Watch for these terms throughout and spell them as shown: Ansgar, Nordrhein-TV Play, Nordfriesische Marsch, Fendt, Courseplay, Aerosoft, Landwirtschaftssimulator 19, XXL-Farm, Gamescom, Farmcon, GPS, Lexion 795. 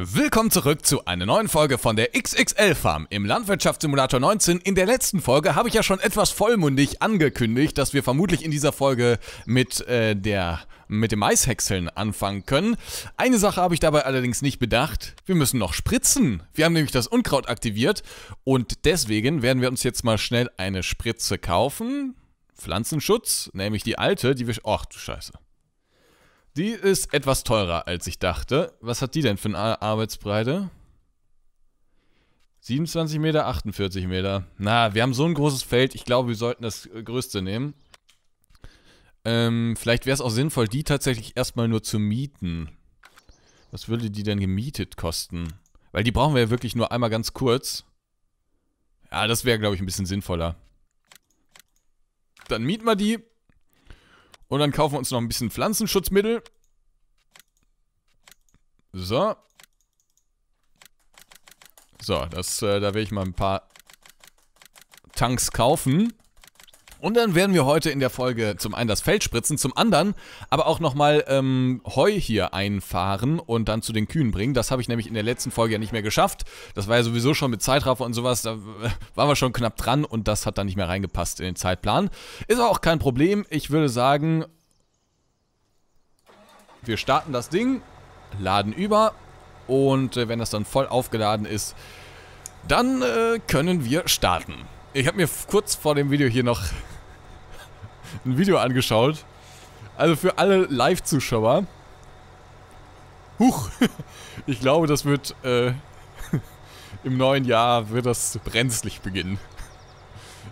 Willkommen zurück zu einer neuen Folge von der XXL-Farm im Landwirtschaftssimulator 19. In der letzten Folge habe ich ja schon etwas vollmundig angekündigt, dass wir vermutlich in dieser Folge mit dem Maishäckseln anfangen können. Eine Sache habe ich dabei allerdings nicht bedacht. Wir müssen noch spritzen. Wir haben nämlich das Unkraut aktiviert und deswegen werden wir uns jetzt mal schnell eine Spritze kaufen. Pflanzenschutz, nämlich die alte, die wir... Och, du Scheiße. Die ist etwas teurer, als ich dachte. Was hat die denn für eine Arbeitsbreite? 27 Meter, 48 Meter. Na, wir haben so ein großes Feld. Ich glaube, wir sollten das größte nehmen. Vielleicht wäre es auch sinnvoll, die tatsächlich erstmal nur zu mieten. Was würde die denn gemietet kosten? Weil die brauchen wir ja wirklich nur einmal ganz kurz. Ja, das wäre, glaube ich, ein bisschen sinnvoller. Dann mieten wir die. Und dann kaufen wir uns noch ein bisschen Pflanzenschutzmittel. So. So, da werde ich mal ein paar Tanks kaufen. Und dann werden wir heute in der Folge zum einen das Feld spritzen, zum anderen aber auch nochmal Heu hier einfahren und dann zu den Kühen bringen. Das habe ich nämlich in der letzten Folge ja nicht mehr geschafft. Das war ja sowieso schon mit Zeitraffer und sowas, da waren wir schon knapp dran und das hat dann nicht mehr reingepasst in den Zeitplan. Ist aber auch kein Problem. Ich würde sagen, wir starten das Ding, laden über und wenn das dann voll aufgeladen ist, dann können wir starten. Ich habe mir kurz vor dem Video hier noch ein Video angeschaut. Also für alle Live-Zuschauer. Huch! Ich glaube, das wird im neuen Jahr wird das brenzlig beginnen.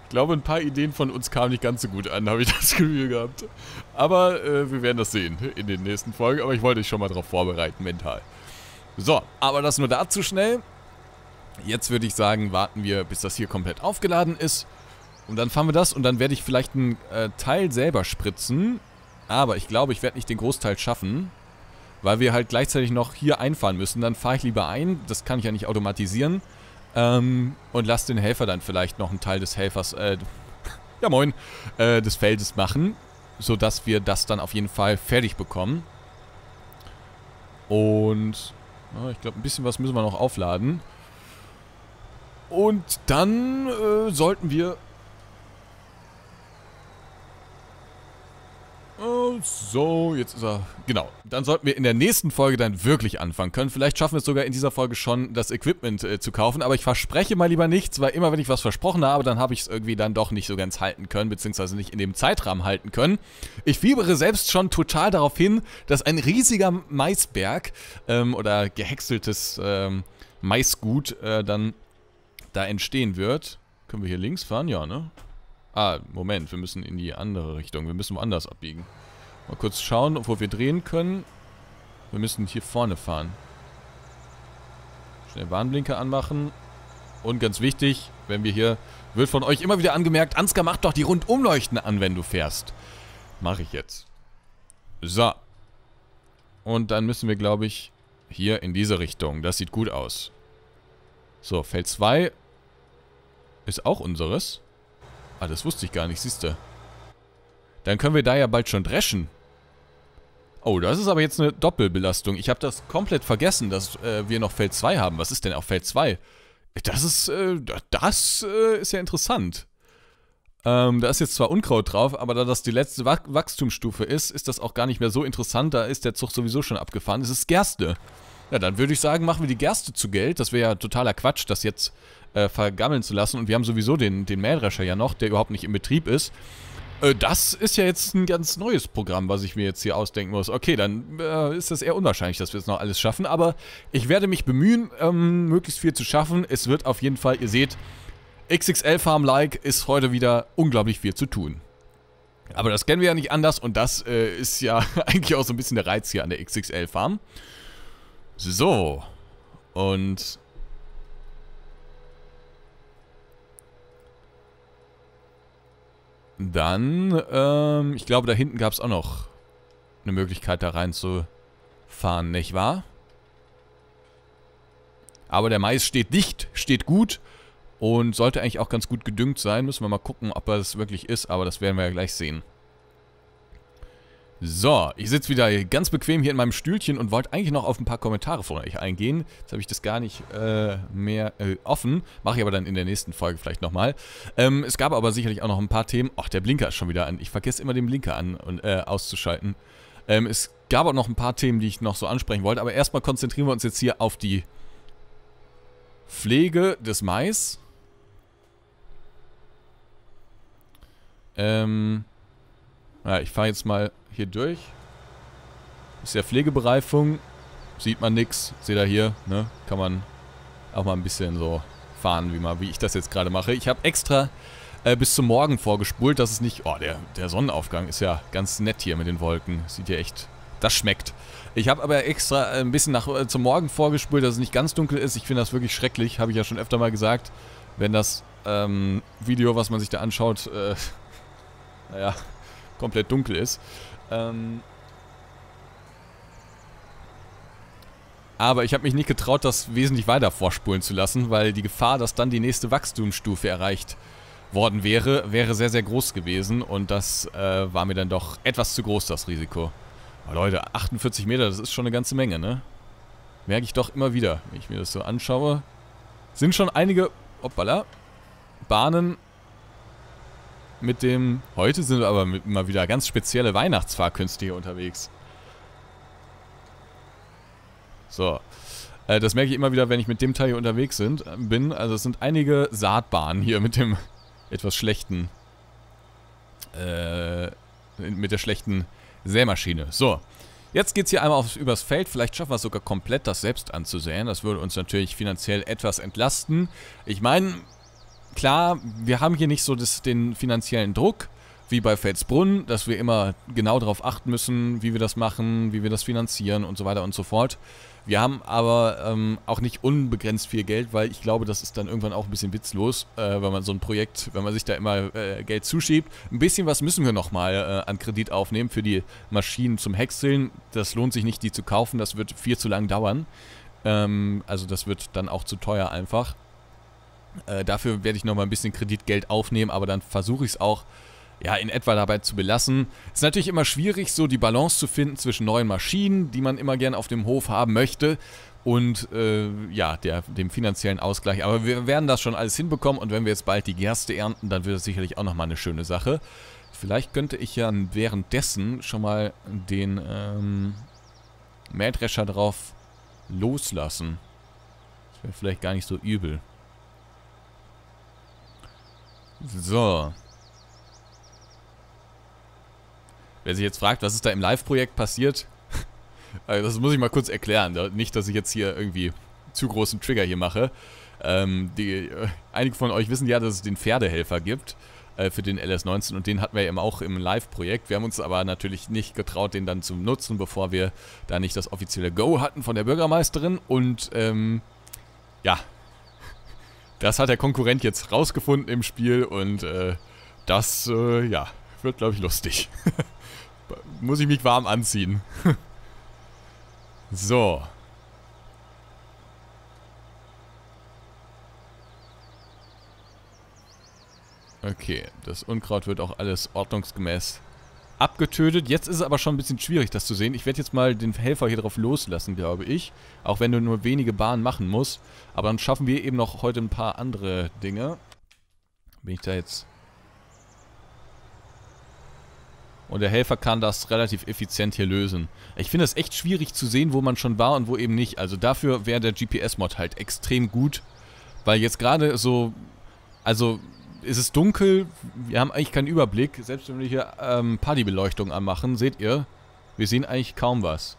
Ich glaube, ein paar Ideen von uns kamen nicht ganz so gut an, habe ich das Gefühl gehabt. Aber wir werden das sehen in den nächsten Folgen. Aber ich wollte dich schon mal darauf vorbereiten, mental. So, aber das nur dazu schnell. Jetzt würde ich sagen, warten wir, bis das hier komplett aufgeladen ist. Und dann fahren wir das und dann werde ich vielleicht einen Teil selber spritzen. Aber ich glaube, ich werde nicht den Großteil schaffen, weil wir halt gleichzeitig noch hier einfahren müssen. Dann fahre ich lieber ein, das kann ich ja nicht automatisieren. Und lasse den Helfer dann vielleicht noch einen Teil des Helfers, ja moin, des Feldes machen. Sodass wir das dann auf jeden Fall fertig bekommen. Und ich glaube, ein bisschen was müssen wir noch aufladen. Und dann sollten wir... Oh, so, jetzt ist er... Genau, dann sollten wir in der nächsten Folge dann wirklich anfangen können. Vielleicht schaffen wir es sogar in dieser Folge schon, das Equipment zu kaufen. Aber ich verspreche mal lieber nichts, weil immer wenn ich was versprochen habe, dann habe ich es irgendwie dann doch nicht so ganz halten können, beziehungsweise nicht in dem Zeitrahmen halten können. Ich fiebere selbst schon total darauf hin, dass ein riesiger Maisberg oder gehäckseltes Maisgut dann... da entstehen wird. Können wir hier links fahren? Ja, ne? Ah, Moment, wir müssen in die andere Richtung. Wir müssen woanders abbiegen. Mal kurz schauen, wo wir drehen können. Wir müssen hier vorne fahren. Schnell Warnblinker anmachen. Und ganz wichtig, wenn wir hier... Wird von euch immer wieder angemerkt, Ansgar, mach doch die Rundumleuchten an, wenn du fährst. Mache ich jetzt. So. Und dann müssen wir, glaube ich, hier in diese Richtung. Das sieht gut aus. So, Feld 2... Ist auch unseres? Ah, das wusste ich gar nicht, siehst du. Dann können wir da ja bald schon dreschen. Oh, das ist aber jetzt eine Doppelbelastung. Ich habe das komplett vergessen, dass wir noch Feld 2 haben. Was ist denn auf Feld 2? Das ist ja interessant. Da ist jetzt zwar Unkraut drauf, aber da das die letzte Wachstumsstufe ist, ist das auch gar nicht mehr so interessant. Da ist der Zug sowieso schon abgefahren. Es ist Gerste. Ja, dann würde ich sagen, machen wir die Gerste zu Geld. Das wäre ja totaler Quatsch, das jetzt vergammeln zu lassen. Und wir haben sowieso den Mähdrescher ja noch, der überhaupt nicht im Betrieb ist. Das ist ja jetzt ein ganz neues Programm, was ich mir jetzt hier ausdenken muss. Okay, dann ist das eher unwahrscheinlich, dass wir jetzt noch alles schaffen. Aber ich werde mich bemühen, möglichst viel zu schaffen. Es wird auf jeden Fall, ihr seht, XXL-Farm-like ist heute wieder unglaublich viel zu tun. Aber das kennen wir ja nicht anders. Und das ist ja eigentlich auch so ein bisschen der Reiz hier an der XXL-Farm. So, und dann, ich glaube, da hinten gab es auch noch eine Möglichkeit, da reinzufahren, nicht wahr? Aber der Mais steht dicht, steht gut und sollte eigentlich auch ganz gut gedüngt sein. Müssen wir mal gucken, ob er das wirklich ist, aber das werden wir ja gleich sehen. So, ich sitze wieder ganz bequem hier in meinem Stühlchen und wollte eigentlich noch auf ein paar Kommentare von euch eingehen. Jetzt habe ich das gar nicht mehr offen. Mache ich aber dann in der nächsten Folge vielleicht nochmal. Es gab aber sicherlich auch noch ein paar Themen. Ach, der Blinker ist schon wieder an. Ich vergesse immer den Blinker an und auszuschalten. Es gab auch noch ein paar Themen, die ich noch so ansprechen wollte. Aber erstmal konzentrieren wir uns jetzt hier auf die Pflege des Mais. Ja, ich fahre jetzt mal hier durch. Ist ja Pflegebereifung. Sieht man nichts. Seht ihr hier, ne? Kann man auch mal ein bisschen so fahren, wie ich das jetzt gerade mache. Ich habe extra bis zum Morgen vorgespult, dass es nicht... Oh, der Sonnenaufgang ist ja ganz nett hier mit den Wolken. Sieht ja echt... Das schmeckt. Ich habe aber extra ein bisschen zum Morgen vorgespult, dass es nicht ganz dunkel ist. Ich finde das wirklich schrecklich. Habe ich ja schon öfter mal gesagt. Wenn das Video, was man sich da anschaut, naja... komplett dunkel ist. Aber ich habe mich nicht getraut, das wesentlich weiter vorspulen zu lassen, weil die Gefahr, dass dann die nächste Wachstumsstufe erreicht worden wäre, sehr, sehr groß gewesen. Und das war mir dann doch etwas zu groß, das Risiko. Aber Leute, 48 Meter, das ist schon eine ganze Menge, ne? Merke ich doch immer wieder, wenn ich mir das so anschaue. Sind schon einige, hoppala, Bahnen... Heute sind wir aber mal wieder ganz spezielle Weihnachtsfahrkünste hier unterwegs. So. Das merke ich immer wieder, wenn ich mit dem Teil hier unterwegs bin. Also es sind einige Saatbahnen hier mit dem etwas schlechten... mit der schlechten Sämaschine. So. Jetzt geht es hier einmal übers Feld. Vielleicht schaffen wir es sogar komplett, das selbst anzusäen. Das würde uns natürlich finanziell etwas entlasten. Ich meine... Klar, wir haben hier nicht so den finanziellen Druck, wie bei Felsbrunn, dass wir immer genau darauf achten müssen, wie wir das machen, wie wir das finanzieren und so weiter und so fort. Wir haben aber auch nicht unbegrenzt viel Geld, weil ich glaube, das ist dann irgendwann auch ein bisschen witzlos, wenn man so ein Projekt, wenn man sich da immer Geld zuschiebt. Ein bisschen was müssen wir nochmal an Kredit aufnehmen für die Maschinen zum Häckseln. Das lohnt sich nicht, die zu kaufen, das wird viel zu lang dauern. Also das wird dann auch zu teuer einfach. Dafür werde ich nochmal ein bisschen Kreditgeld aufnehmen, aber dann versuche ich es auch, ja, in etwa dabei zu belassen. Ist natürlich immer schwierig, so die Balance zu finden zwischen neuen Maschinen, die man immer gerne auf dem Hof haben möchte, und, ja, dem finanziellen Ausgleich. Aber wir werden das schon alles hinbekommen, und wenn wir jetzt bald die Gerste ernten, dann wird das sicherlich auch nochmal eine schöne Sache. Vielleicht könnte ich ja währenddessen schon mal den, Mähdrescher drauf loslassen. Das wäre vielleicht gar nicht so übel. So. Wer sich jetzt fragt, was ist da im Live-Projekt passiert, das muss ich mal kurz erklären. Nicht, dass ich jetzt hier irgendwie zu großen Trigger hier mache. Einige von euch wissen ja, dass es den Pferdehelfer gibt für den LS19, und den hatten wir eben auch im Live-Projekt. Wir haben uns aber natürlich nicht getraut, den dann zu nutzen, bevor wir da nicht das offizielle Go hatten von der Bürgermeisterin. Und ja... Das hat der Konkurrent jetzt rausgefunden im Spiel, und das, ja, wird, glaube ich, lustig. Muss ich mich warm anziehen. So. Okay, das Unkraut wird auch alles ordnungsgemäß abgetötet. Jetzt ist es aber schon ein bisschen schwierig, das zu sehen. Ich werde jetzt mal den Helfer hier drauf loslassen, glaube ich. Auch wenn du nur wenige Bahnen machen musst. Aber dann schaffen wir eben noch heute ein paar andere Dinge. Bin ich da jetzt... Und der Helfer kann das relativ effizient hier lösen. Ich finde es echt schwierig zu sehen, wo man schon war und wo eben nicht. Also dafür wäre der GPS-Mod halt extrem gut. Weil jetzt gerade so... Also... Es ist dunkel, wir haben eigentlich keinen Überblick. Selbst wenn wir hier Partybeleuchtung anmachen, seht ihr, wir sehen eigentlich kaum was.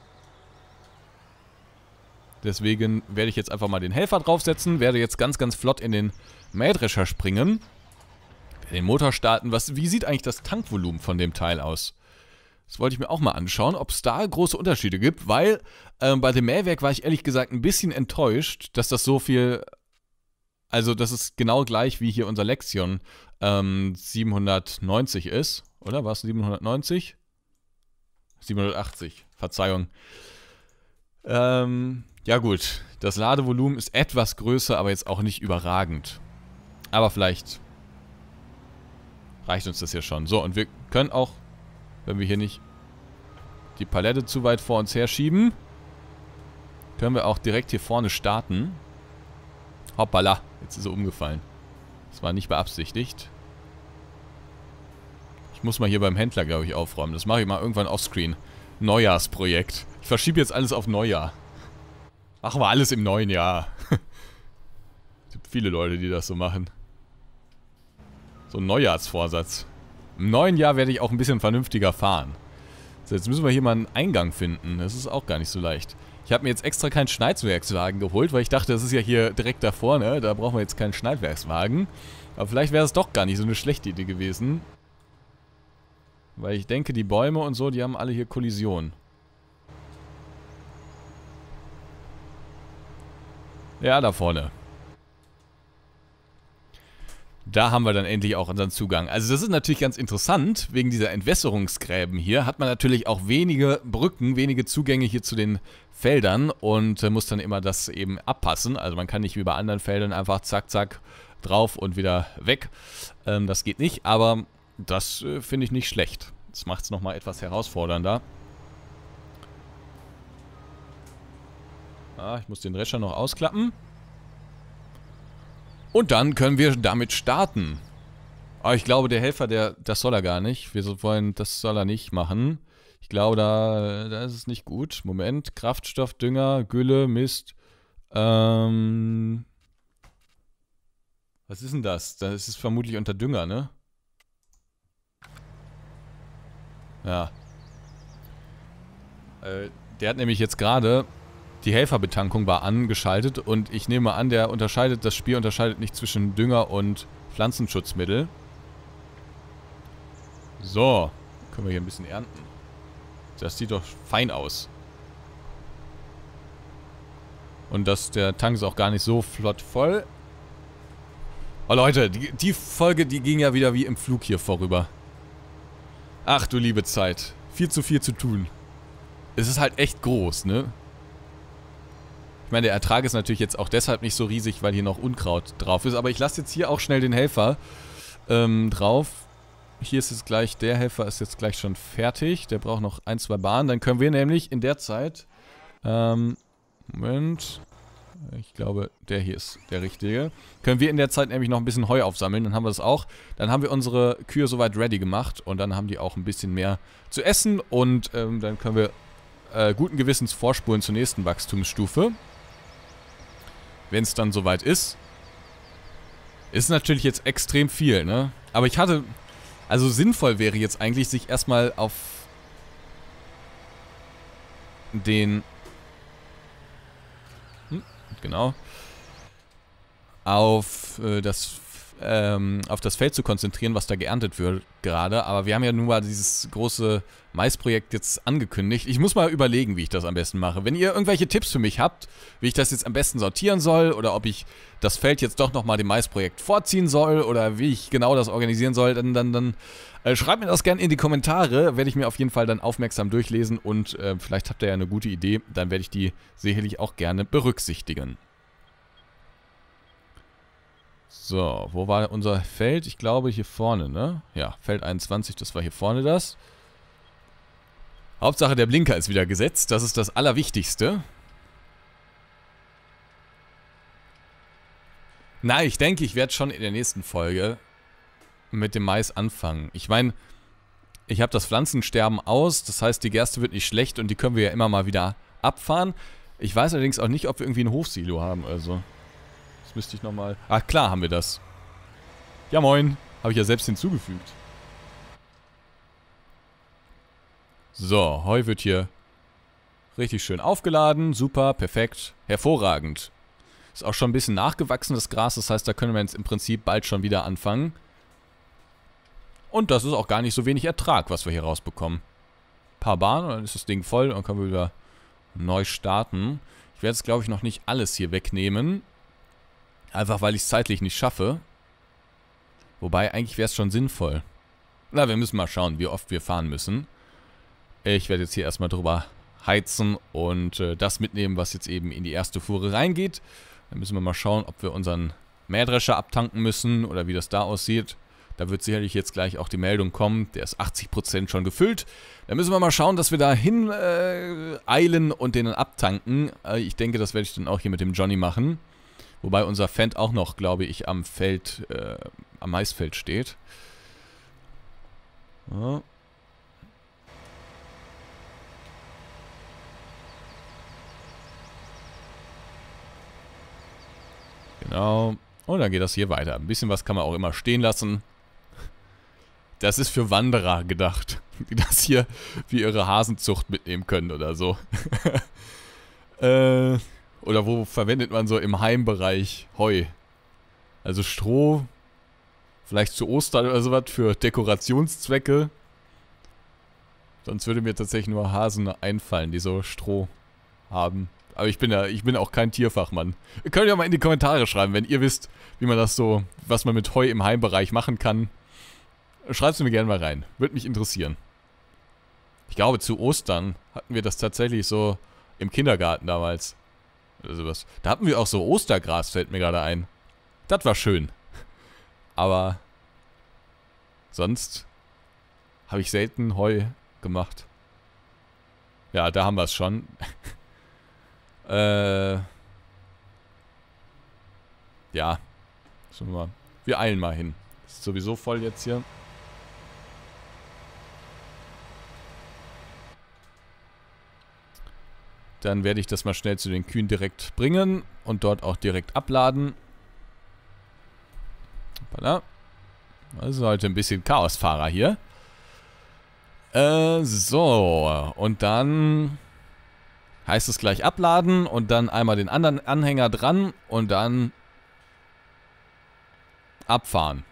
Deswegen werde ich jetzt einfach mal den Helfer draufsetzen, werde jetzt ganz, ganz flott in den Mähdrescher springen, den Motor starten. Wie sieht eigentlich das Tankvolumen von dem Teil aus? Das wollte ich mir auch mal anschauen, ob es da große Unterschiede gibt, weil bei dem Mähwerk war ich ehrlich gesagt ein bisschen enttäuscht, dass das so viel... Also das ist genau gleich wie hier unser Lexion 790 ist, oder? War es 790? 780, Verzeihung. Ja gut, das Ladevolumen ist etwas größer, aber jetzt auch nicht überragend. Aber vielleicht reicht uns das ja schon. So, und wir können auch, wenn wir hier nicht die Palette zu weit vor uns herschieben. Können wir auch direkt hier vorne starten. Hoppala, jetzt ist er umgefallen. Das war nicht beabsichtigt. Ich muss mal hier beim Händler, glaube ich, aufräumen. Das mache ich mal irgendwann offscreen. Neujahrsprojekt. Ich verschiebe jetzt alles auf Neujahr. Machen wir alles im neuen Jahr. Es gibt viele Leute, die das so machen. So ein Neujahrsvorsatz. Im neuen Jahr werde ich auch ein bisschen vernünftiger fahren. So, jetzt müssen wir hier mal einen Eingang finden. Das ist auch gar nicht so leicht. Ich habe mir jetzt extra keinen Schneidwerkswagen geholt, weil ich dachte, das ist ja hier direkt da vorne. Da brauchen wir jetzt keinen Schneidwerkswagen. Aber vielleicht wäre es doch gar nicht so eine schlechte Idee gewesen. Weil ich denke, die Bäume und so, die haben alle hier Kollisionen. Ja, da vorne. Da haben wir dann endlich auch unseren Zugang. Also das ist natürlich ganz interessant, wegen dieser Entwässerungsgräben hier hat man natürlich auch wenige Brücken, wenige Zugänge hier zu den Feldern und muss dann immer das eben abpassen. Also man kann nicht wie bei anderen Feldern einfach zack, zack, drauf und wieder weg. Das geht nicht, aber das finde ich nicht schlecht. Das macht es nochmal etwas herausfordernder. Ah, ich muss den Drescher noch ausklappen. Und dann können wir damit starten. Aber ich glaube, der Helfer, das soll er gar nicht. Wir wollen, das soll er nicht machen. Ich glaube, da ist es nicht gut. Moment, Kraftstoff, Dünger, Gülle, Mist. Was ist denn das? Das ist vermutlich unter Dünger, ne? Ja. Der hat nämlich jetzt gerade... Die Helferbetankung war angeschaltet und ich nehme an, das Spiel unterscheidet nicht zwischen Dünger und Pflanzenschutzmittel. So, können wir hier ein bisschen ernten. Das sieht doch fein aus. Und der Tank ist auch gar nicht so flott voll. Oh Leute, die Folge, die ging ja wieder wie im Flug hier vorüber. Ach du liebe Zeit, viel zu tun. Es ist halt echt groß, ne? Ich meine, der Ertrag ist natürlich jetzt auch deshalb nicht so riesig, weil hier noch Unkraut drauf ist. Aber ich lasse jetzt hier auch schnell den Helfer drauf. Hier ist jetzt gleich, der Helfer ist jetzt gleich schon fertig. Der braucht noch ein, zwei Bahnen. Dann können wir nämlich in der Zeit... Moment. Ich glaube, der hier ist der richtige. Können wir in der Zeit nämlich noch ein bisschen Heu aufsammeln. Dann haben wir das auch. Dann haben wir unsere Kühe soweit ready gemacht. Und dann haben die auch ein bisschen mehr zu essen. Und dann können wir guten Gewissens vorspulen zur nächsten Wachstumsstufe. Wenn es dann soweit ist. Ist natürlich jetzt extrem viel, ne? Aber ich hatte... Also sinnvoll wäre jetzt eigentlich, sich erstmal auf den... genau. Auf das Feld zu konzentrieren, was da geerntet wird gerade. Aber wir haben ja nun mal dieses große Maisprojekt jetzt angekündigt. Ich muss mal überlegen, wie ich das am besten mache. Wenn ihr irgendwelche Tipps für mich habt, wie ich das jetzt am besten sortieren soll oder ob ich das Feld jetzt doch nochmal dem Maisprojekt vorziehen soll oder wie ich genau das organisieren soll, dann schreibt mir das gerne in die Kommentare. Werde ich mir auf jeden Fall dann aufmerksam durchlesen und vielleicht habt ihr ja eine gute Idee. Dann werde ich die sicherlich auch gerne berücksichtigen. So, wo war unser Feld? Ich glaube hier vorne, ne? Ja, Feld 21, das war hier vorne das. Hauptsache der Blinker ist wieder gesetzt, das ist das Allerwichtigste. Na, ich denke, ich werde schon in der nächsten Folge mit dem Mais anfangen. Ich meine, ich habe das Pflanzensterben aus, das heißt die Gerste wird nicht schlecht und die können wir ja immer mal wieder abfahren. Ich weiß allerdings auch nicht, ob wir irgendwie ein Hofsilo haben, also... müsste ich nochmal... Ach klar, haben wir das. Ja moin, habe ich ja selbst hinzugefügt. So, Heu wird hier richtig schön aufgeladen. Super, perfekt, hervorragend. Ist auch schon ein bisschen nachgewachsen, das Gras. Das heißt, da können wir jetzt im Prinzip bald schon wieder anfangen. Und das ist auch gar nicht so wenig Ertrag, was wir hier rausbekommen. Ein paar Bahnen, dann ist das Ding voll. Dann können wir wieder neu starten. Ich werde jetzt, glaube ich, noch nicht alles hier wegnehmen. Einfach, weil ich es zeitlich nicht schaffe. Wobei, eigentlich wäre es schon sinnvoll. Na, wir müssen mal schauen, wie oft wir fahren müssen. Ich werde jetzt hier erstmal drüber heizen und das mitnehmen, was jetzt eben in die erste Fuhre reingeht. Dann müssen wir mal schauen, ob wir unseren Mähdrescher abtanken müssen oder wie das da aussieht. Da wird sicherlich jetzt gleich auch die Meldung kommen, der ist 80% schon gefüllt. Da müssen wir mal schauen, dass wir da hin eilen und den dann abtanken. Ich denke, das werde ich dann auch hier mit dem Johnny machen. Wobei unser Fendt auch noch, glaube ich, am Feld, am Maisfeld steht. Ja. Genau. Und dann geht das hier weiter. Ein bisschen was kann man auch immer stehen lassen. Das ist für Wanderer gedacht, die das hier wie ihre Hasenzucht mitnehmen können oder so. Oder wo verwendet man so im Heimbereich Heu? Also Stroh, vielleicht zu Ostern oder sowas für Dekorationszwecke. Sonst würde mir tatsächlich nur Hasen einfallen, die so Stroh haben. Aber ich bin auch kein Tierfachmann. Könnt ihr mal in die Kommentare schreiben, wenn ihr wisst, wie man das so, was man mit Heu im Heimbereich machen kann. Schreibt's mir gerne mal rein. Würde mich interessieren. Ich glaube, zu Ostern hatten wir das tatsächlich so im Kindergarten damals. Oder sowas. Da hatten wir auch so Ostergras, fällt mir gerade ein. Das war schön. Aber sonst habe ich selten Heu gemacht. Ja, da haben wir es schon. Ja. Schauen wir mal. Wir eilen mal hin. Ist sowieso voll jetzt hier. Dann werde ich das mal schnell zu den Kühen direkt bringen und dort auch direkt abladen. Hoppala. Das ist heute ein bisschen Chaosfahrer hier. So. Und dann heißt es gleich abladen und dann einmal den anderen Anhänger dran und dann abfahren.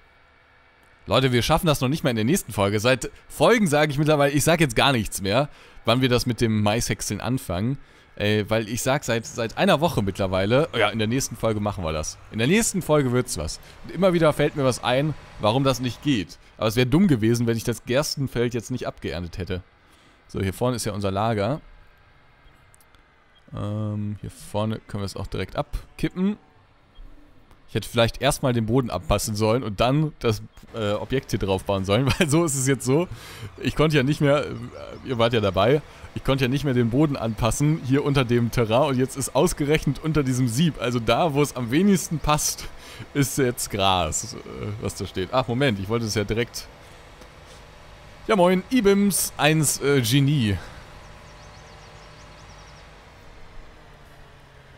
Leute, wir schaffen das noch nicht mal in der nächsten Folge. Seit Folgen sage ich mittlerweile, ich sage jetzt gar nichts mehr, wann wir das mit dem Maishäckseln anfangen. Weil ich sage seit einer Woche mittlerweile, ja, in der nächsten Folge machen wir das. In der nächsten Folge wird's was. Und immer wieder fällt mir was ein, warum das nicht geht. Aber es wäre dumm gewesen, wenn ich das Gerstenfeld jetzt nicht abgeerntet hätte. So, hier vorne ist ja unser Lager. Hier vorne können wir es auch direkt abkippen. Ich hätte vielleicht erstmal den Boden abpassen sollen und dann das Objekt hier drauf bauen sollen, weil so ist es jetzt so. Ich konnte ja nicht mehr, ihr wart ja dabei, ich konnte ja nicht mehr den Boden anpassen, hier unter dem Terrain, und jetzt ist ausgerechnet unter diesem Sieb, also da, wo es am wenigsten passt, ist jetzt Gras, was da steht. Ach, Moment, ich wollte es ja direkt... Ja moin, Ibims 1 Genie.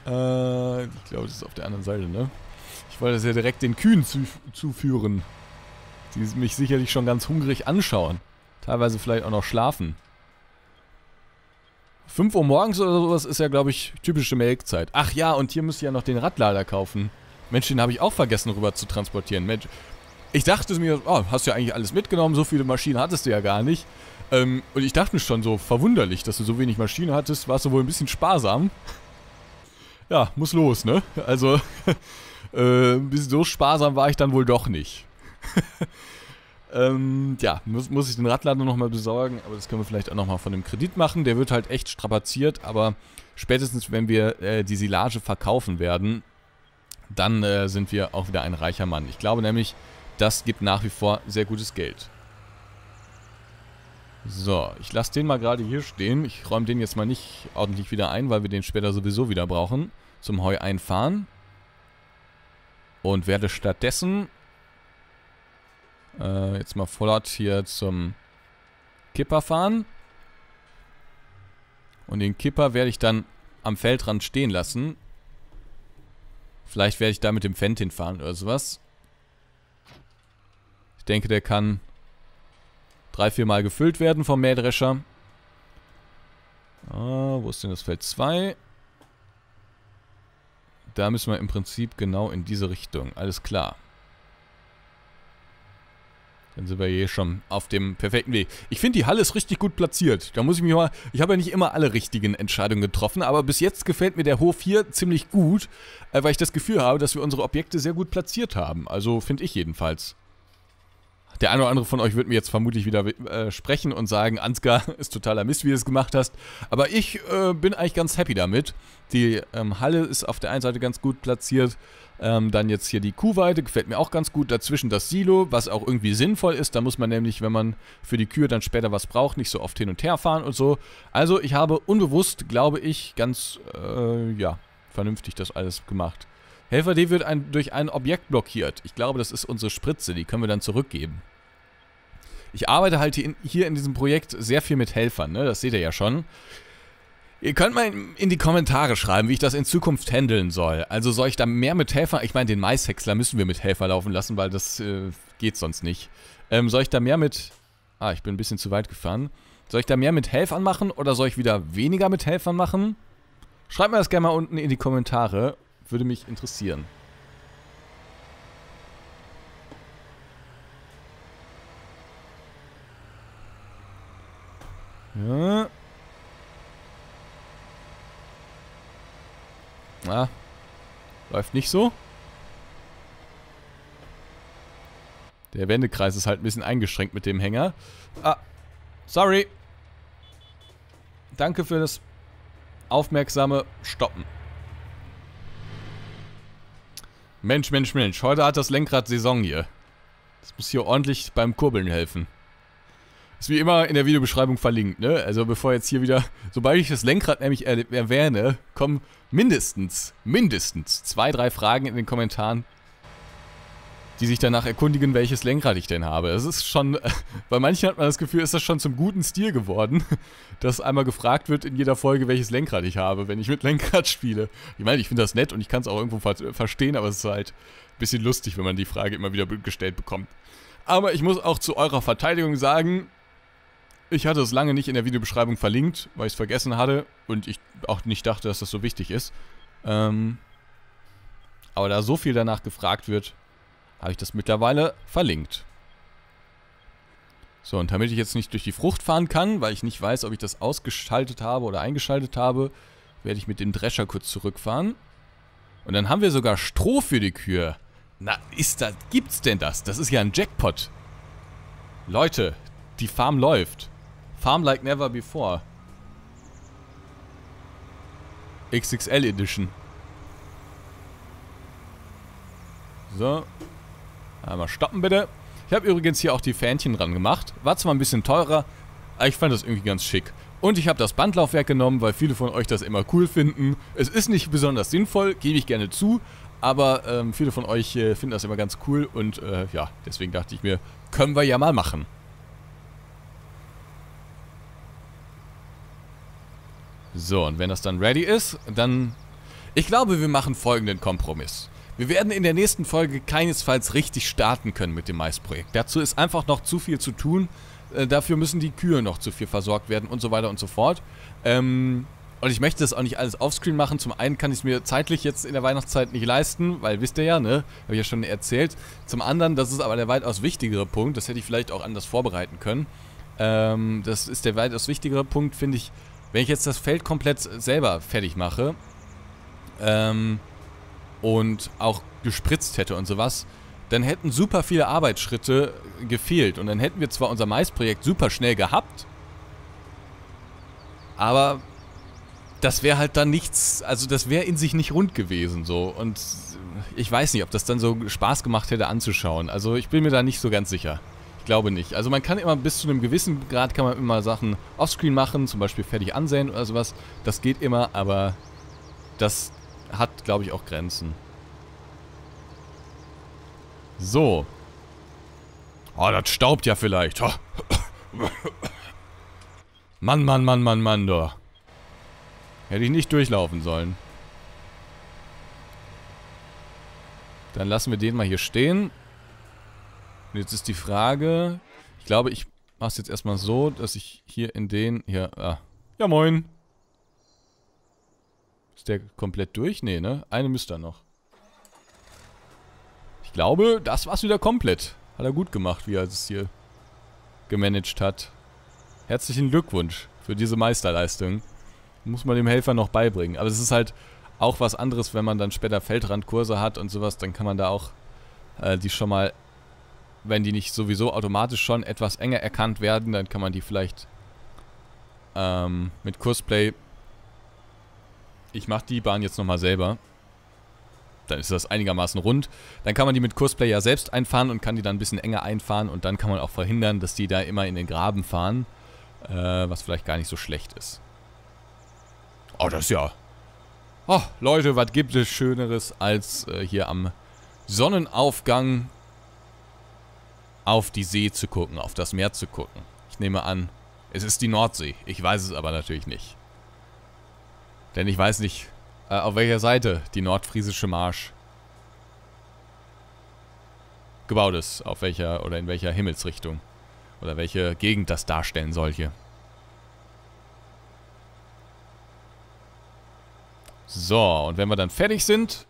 Ich glaube, das ist auf der anderen Seite, ne? Ich wollte das ja direkt den Kühen zuführen. Die mich sicherlich schon ganz hungrig anschauen. Teilweise vielleicht auch noch schlafen. 5 Uhr morgens oder sowas ist ja, glaube ich, typische Melkzeit. Ach ja, und hier müsst ihr ja noch den Radlader kaufen. Mensch, den habe ich auch vergessen rüber zu transportieren. Mensch, ich dachte mir, oh, hast du ja eigentlich alles mitgenommen, so viele Maschinen hattest du ja gar nicht. Und ich dachte mir schon so, verwunderlich, dass du so wenig Maschinen hattest, warst du wohl ein bisschen sparsam. Ja, muss los, ne? Also, so sparsam war ich dann wohl doch nicht. Ja, muss ich den Radlader nochmal besorgen, aber das können wir vielleicht auch nochmal von dem Kredit machen. Der wird halt echt strapaziert, aber spätestens, wenn wir die Silage verkaufen werden, dann sind wir auch wieder ein reicher Mann. Ich glaube nämlich, das gibt nach wie vor sehr gutes Geld. So, ich lasse den mal gerade hier stehen. Ich räume den jetzt mal nicht ordentlich wieder ein, weil wir den später sowieso wieder brauchen. Zum Heu einfahren. Und werde stattdessen jetzt mal Vollart hier zum Kipper fahren. Und den Kipper werde ich dann am Feldrand stehen lassen. Vielleicht werde ich da mit dem Fendt hinfahren oder sowas. Ich denke, der kann 3-4 Mal gefüllt werden vom Mähdrescher. Ah, wo ist denn das Feld 2? Da müssen wir im Prinzip genau in diese Richtung. Alles klar. Dann sind wir hier schon auf dem perfekten Weg. Ich finde, die Halle ist richtig gut platziert. Da muss ich mich mal... Ich habe ja nicht immer alle richtigen Entscheidungen getroffen, aber bis jetzt gefällt mir der Hof hier ziemlich gut, weil ich das Gefühl habe, dass wir unsere Objekte sehr gut platziert haben. Also finde ich jedenfalls. Der eine oder andere von euch wird mir jetzt vermutlich wieder sprechen und sagen, Ansgar, ist totaler Mist, wie du es gemacht hast. Aber ich bin eigentlich ganz happy damit. Die Halle ist auf der einen Seite ganz gut platziert. Dann jetzt hier die Kuhweide, gefällt mir auch ganz gut. Dazwischen das Silo, was auch irgendwie sinnvoll ist. Da muss man nämlich, wenn man für die Kühe dann später was braucht, nicht so oft hin und her fahren und so. Also ich habe unbewusst, glaube ich, ganz, ja, vernünftig das alles gemacht. Helfer D wird durch ein Objekt blockiert. Ich glaube, das ist unsere Spritze, die können wir dann zurückgeben. Ich arbeite halt hier in diesem Projekt sehr viel mit Helfern, ne? Das seht ihr ja schon. Ihr könnt mal in die Kommentare schreiben, wie ich das in Zukunft handeln soll. Also soll ich da mehr mit Helfern... Ich meine, den Maishäcksler müssen wir mit Helfer laufen lassen, weil das geht sonst nicht. Soll ich da mehr mit... Ah, ich bin ein bisschen zu weit gefahren. Soll ich da mehr mit Helfern machen oder soll ich wieder weniger mit Helfern machen? Schreibt mir das gerne mal unten in die Kommentare. Würde mich interessieren. Ja. Na, läuft nicht so. Der Wendekreis ist halt ein bisschen eingeschränkt mit dem Hänger. Ah, sorry. Danke für das aufmerksame Stoppen. Mensch, Mensch, Mensch. Heute hat das Lenkrad Saison hier. Das muss hier ordentlich beim Kurbeln helfen. Ist wie immer in der Videobeschreibung verlinkt, ne? Also bevor jetzt hier wieder... Sobald ich das Lenkrad nämlich erwähne, kommen mindestens 2, 3 Fragen in den Kommentaren, die sich danach erkundigen, welches Lenkrad ich denn habe. Das ist schon... Bei manchen hat man das Gefühl, ist das schon zum guten Stil geworden, dass einmal gefragt wird in jeder Folge, welches Lenkrad ich habe, wenn ich mit Lenkrad spiele. Ich meine, ich finde das nett und ich kann es auch irgendwo verstehen, aber es ist halt ein bisschen lustig, wenn man die Frage immer wieder gestellt bekommt. Aber ich muss auch zu eurer Verteidigung sagen, ich hatte es lange nicht in der Videobeschreibung verlinkt, weil ich es vergessen hatte und ich auch nicht dachte, dass das so wichtig ist. Aber da so viel danach gefragt wird, habe ich das mittlerweile verlinkt. So, und damit ich jetzt nicht durch die Frucht fahren kann, weil ich nicht weiß, ob ich das ausgeschaltet habe oder eingeschaltet habe, werde ich mit dem Drescher kurz zurückfahren. Und dann haben wir sogar Stroh für die Kühe. Na, gibt's denn das? Das ist ja ein Jackpot. Leute, die Farm läuft. Farm like never before. XXL Edition. So. Einmal stoppen bitte. Ich habe übrigens hier auch die Fähnchen dran gemacht. War zwar ein bisschen teurer, aber ich fand das irgendwie ganz schick. Und ich habe das Bandlaufwerk genommen, weil viele von euch das immer cool finden. Es ist nicht besonders sinnvoll, gebe ich gerne zu. Aber viele von euch finden das immer ganz cool. Und ja, deswegen dachte ich mir, können wir ja mal machen. So, und wenn das dann ready ist, dann... Ich glaube, wir machen folgenden Kompromiss. Wir werden in der nächsten Folge keinesfalls richtig starten können mit dem Maisprojekt. Dazu ist einfach noch zu viel zu tun. Dafür müssen die Kühe noch zu viel versorgt werden und so weiter und so fort. Und ich möchte das auch nicht alles offscreen machen. Zum einen kann ich es mir zeitlich jetzt in der Weihnachtszeit nicht leisten, weil wisst ihr ja, ne? Habe ich ja schon erzählt. Zum anderen, das ist aber der weitaus wichtigere Punkt. Das hätte ich vielleicht auch anders vorbereiten können. Das ist der weitaus wichtigere Punkt, finde ich, wenn ich jetzt das Feld komplett selber fertig mache. Und auch gespritzt hätte und sowas, dann hätten super viele Arbeitsschritte gefehlt. Und dann hätten wir zwar unser Maisprojekt super schnell gehabt, aber das wäre halt dann nichts, also das wäre in sich nicht rund gewesen so. Und ich weiß nicht, ob das dann so Spaß gemacht hätte anzuschauen. Also ich bin mir da nicht so ganz sicher. Ich glaube nicht. Also man kann immer bis zu einem gewissen Grad kann man immer Sachen offscreen machen, zum Beispiel fertig ansäen oder sowas. Das geht immer, aber das hat, glaube ich, auch Grenzen. So. Oh, das staubt ja vielleicht. Mann, Mann, Mann, Mann, Mann, doch. Hätte ich nicht durchlaufen sollen. Dann lassen wir den mal hier stehen. Und jetzt ist die Frage... Ich glaube, ich mache es jetzt erstmal so, dass ich hier in den... Hier, ah. Ja, moin. Ist der komplett durch? Nee, ne? Eine müsste er noch. Ich glaube, das war's wieder komplett. Hat er gut gemacht, wie er es hier gemanagt hat. Herzlichen Glückwunsch für diese Meisterleistung. Muss man dem Helfer noch beibringen. Aber es ist halt auch was anderes, wenn man dann später Feldrandkurse hat und sowas, dann kann man da auch die schon mal wenn die nicht sowieso automatisch schon etwas enger erkannt werden, dann kann man die vielleicht mit Courseplay. Ich mache die Bahn jetzt nochmal selber. Dann ist das einigermaßen rund. Dann kann man die mit Courseplay ja selbst einfahren und kann die dann ein bisschen enger einfahren. Und dann kann man auch verhindern, dass die da immer in den Graben fahren. Was vielleicht gar nicht so schlecht ist. Oh, das ist ja... Oh, Leute, was gibt es Schöneres als hier am Sonnenaufgang auf die See zu gucken, auf das Meer zu gucken. Ich nehme an, es ist die Nordsee. Ich weiß es aber natürlich nicht. Denn ich weiß nicht... auf welcher Seite die Nordfriesische Marsch gebaut ist. Auf welcher oder in welcher Himmelsrichtung. Oder welche Gegend das darstellen soll hier. So, und wenn wir dann fertig sind,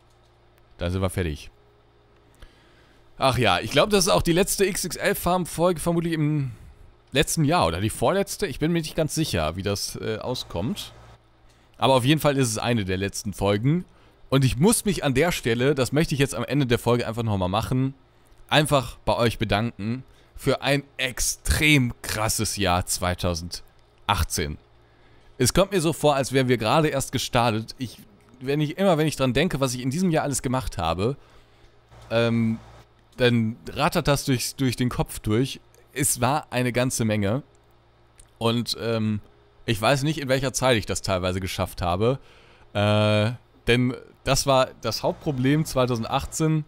dann sind wir fertig. Ach ja, ich glaube, das ist auch die letzte XXL-Farm-Folge vermutlich im letzten Jahr. Oder die vorletzte. Ich bin mir nicht ganz sicher, wie das auskommt. Aber auf jeden Fall ist es eine der letzten Folgen. Und ich muss mich an der Stelle, das möchte ich jetzt am Ende der Folge einfach nochmal machen, einfach bei euch bedanken für ein extrem krasses Jahr 2018. Es kommt mir so vor, als wären wir gerade erst gestartet. Wenn ich dran denke, was ich in diesem Jahr alles gemacht habe, dann rattert das durch den Kopf durch. Es war eine ganze Menge. Und, ich weiß nicht, in welcher Zeit ich das teilweise geschafft habe. Denn das war das Hauptproblem 2018.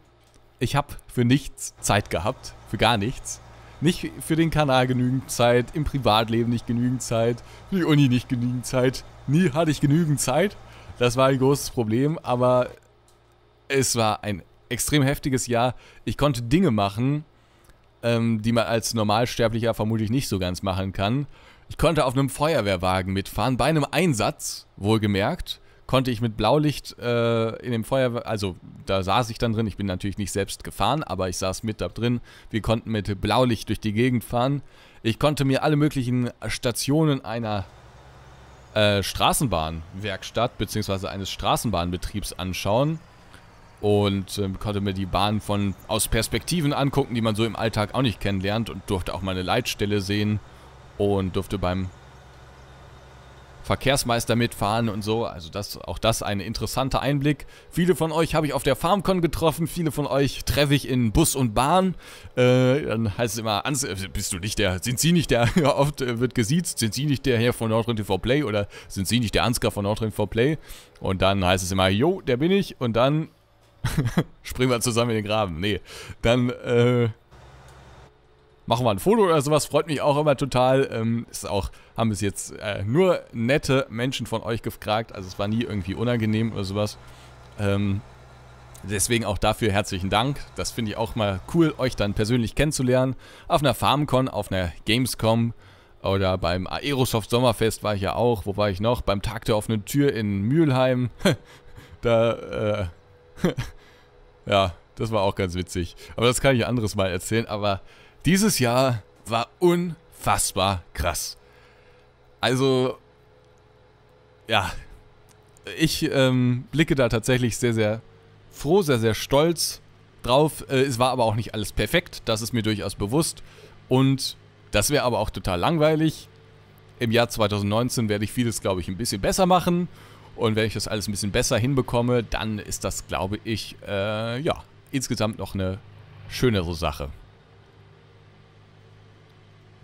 Ich habe für nichts Zeit gehabt. Für gar nichts. Nicht für den Kanal genügend Zeit. Im Privatleben nicht genügend Zeit. Für die Uni nicht genügend Zeit. Nie hatte ich genügend Zeit. Das war ein großes Problem. Aber es war ein extrem heftiges Jahr. Ich konnte Dinge machen, die man als Normalsterblicher vermutlich nicht so ganz machen kann. Ich konnte auf einem Feuerwehrwagen mitfahren, bei einem Einsatz, wohlgemerkt, konnte ich mit Blaulicht in dem Feuerwehr, also da saß ich dann drin, ich bin natürlich nicht selbst gefahren, aber ich saß mit da drin, wir konnten mit Blaulicht durch die Gegend fahren. Ich konnte mir alle möglichen Stationen einer Straßenbahnwerkstatt bzw. eines Straßenbahnbetriebs anschauen und konnte mir die Bahn aus Perspektiven angucken, die man so im Alltag auch nicht kennenlernt, und durfte auch mal eine Leitstelle sehen. Und durfte beim Verkehrsmeister mitfahren und so. Also auch das ein interessanter Einblick. Viele von euch habe ich auf der Farmcon getroffen. Viele von euch treffe ich in Bus und Bahn. Dann heißt es immer, sind Sie nicht der, oft wird gesiezt, sind Sie nicht der Herr von Nordrhein-TV Play? Oder sind Sie nicht der Ansgar von Nordrhein-TV Play? Und dann heißt es immer, jo, der bin ich. Und dann springen wir zusammen in den Graben. Nee, dann, machen wir ein Foto oder sowas, freut mich auch immer total. Haben bis jetzt nur nette Menschen von euch gefragt. Also es war nie irgendwie unangenehm oder sowas. Deswegen auch dafür herzlichen Dank. Das finde ich auch mal cool, euch dann persönlich kennenzulernen. Auf einer Farmcon, auf einer Gamescom oder beim Aerosoft Sommerfest war ich ja auch. Wo war ich noch? Beim Tag der offenen Tür in Mülheim. Da, ja, das war auch ganz witzig. Aber das kann ich ein anderes Mal erzählen, aber... Dieses Jahr war unfassbar krass. Also, ja, ich blicke da tatsächlich sehr, sehr froh, sehr, sehr stolz drauf. Es war aber auch nicht alles perfekt, das ist mir durchaus bewusst. Und das wäre aber auch total langweilig. Im Jahr 2019 werde ich vieles, glaube ich, ein bisschen besser machen. Und wenn ich das alles ein bisschen besser hinbekomme, dann ist das, glaube ich, ja, insgesamt noch eine schönere Sache.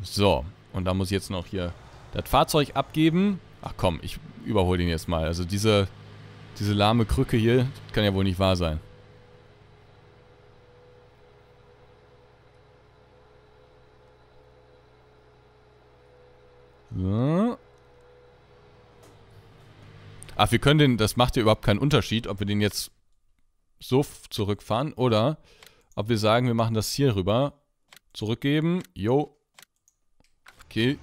So, und da muss ich jetzt noch hier das Fahrzeug abgeben. Ach komm, ich überhole den jetzt mal. Also diese lahme Krücke hier, das kann ja wohl nicht wahr sein. So. Ach, wir können den, das macht ja überhaupt keinen Unterschied, ob wir den jetzt so zurückfahren oder ob wir sagen, wir machen das hier rüber. Zurückgeben, jo. Okay.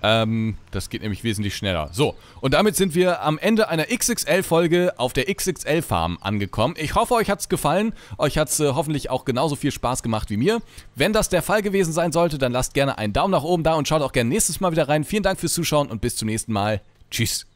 Das geht nämlich wesentlich schneller. So, und damit sind wir am Ende einer XXL-Folge auf der XXL-Farm angekommen. Ich hoffe, euch hat es gefallen. Euch hat es hoffentlich auch genauso viel Spaß gemacht wie mir. Wenn das der Fall gewesen sein sollte, dann lasst gerne einen Daumen nach oben da und schaut auch gerne nächstes Mal wieder rein. Vielen Dank fürs Zuschauen und bis zum nächsten Mal. Tschüss.